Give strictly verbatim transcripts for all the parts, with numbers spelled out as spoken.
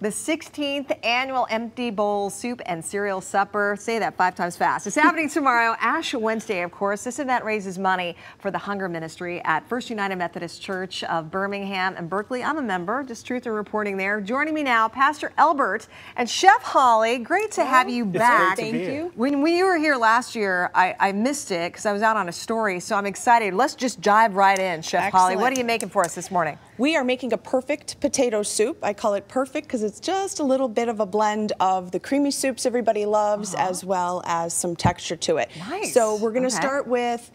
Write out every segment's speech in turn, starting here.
The sixteenth Annual Empty Bowl Soup and Cereal Supper. Say that five times fast. It's happening tomorrow, Ash Wednesday, of course. This event raises money for the Hunger Ministry at First United Methodist Church of Birmingham and Berkeley. I'm a member, just truth and reporting there. Joining me now, Pastor Elbert and Chef Holly. Great to have you back. Thank you. When we were here last year, I, I missed it because I was out on a story, so I'm excited. Let's just dive right in, Chef Excellent. Holly. What are you making for us this morning? We are making a perfect potato soup. I call it perfect because it's just a little bit of a blend of the creamy soups everybody loves, uh-huh. as well as some texture to it. Nice. So we're going to okay. start with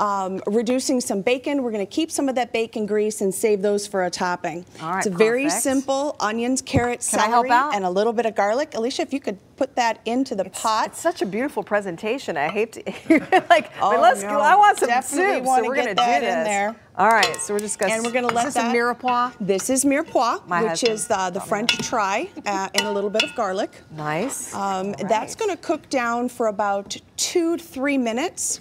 um, reducing some bacon. We're going to keep some of that bacon grease and save those for a topping. All right, it's a perfect. Very simple: onions, carrots, Can celery, and a little bit of garlic. Alicia, if you could put that into the it's, pot. It's such a beautiful presentation. I hate to like. Oh, but let's no. go. I want some Definitely soup, want so to we're going to do that this. In there. All right, so we're just going to. And we're going to let is this that. Is mirepoix. This is mirepoix, My which husband. is uh, the French try, uh, and a little bit of garlic. Nice. Um, right. That's going to cook down for about two to three minutes,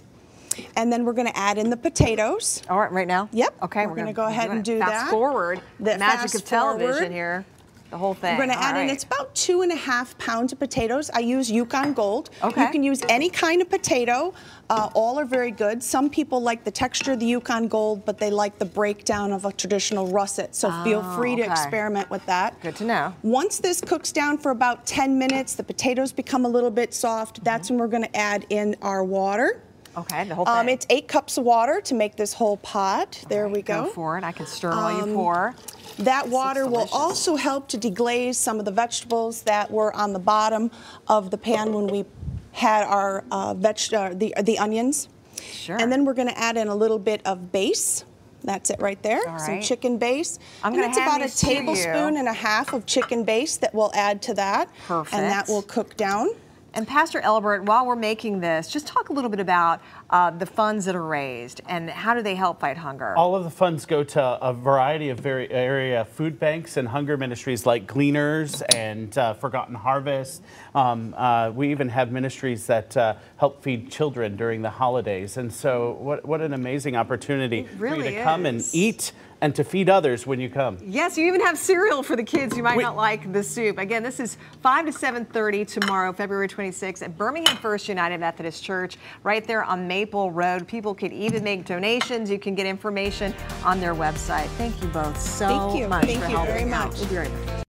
and then we're going to add in the potatoes. All right, right now. Yep. Okay, we're, we're going to go ahead and do fast that. Fast forward. The magic of television forward. here. The whole thing. We're going to add right. in, it's about two and a half pounds of potatoes. I use Yukon Gold. Okay. You can use any kind of potato. Uh, all are very good. Some people like the texture of the Yukon Gold, but they like the breakdown of a traditional russet. So oh, feel free okay. to experiment with that. Good to know. Once this cooks down for about ten minutes, the potatoes become a little bit soft. Mm-hmm. That's when we're going to add in our water. Okay, the whole thing. Um, it's eight cups of water to make this whole pot. All there right, we go. Go for it. I can stir um, while you pour. That this water will also help to deglaze some of the vegetables that were on the bottom of the pan when we had our uh, veg uh, the the onions. Sure. And then we're going to add in a little bit of base. That's it right there. Right. Some chicken base. I'm and it's about a tablespoon and a half of chicken base that we'll add to that. Perfect. And that will cook down. And Pastor Elbert, while we're making this, just talk a little bit about uh, the funds that are raised and how do they help fight hunger? All of the funds go to a variety of very area food banks and hunger ministries like Gleaners and uh, Forgotten Harvest. Um, uh, we even have ministries that uh, help feed children during the holidays. And so what, what an amazing opportunity really for you to is. come and eat and to feed others when you come. Yes, you even have cereal for the kids who might we, not like the soup. Again, this is five to seven thirty tomorrow, February twenty-sixth, at Birmingham First United Methodist Church, right there on Maple Road. People could even make donations. You can get information on their website. Thank you both so Thank you. much Thank for you helping very much. We'll be right back.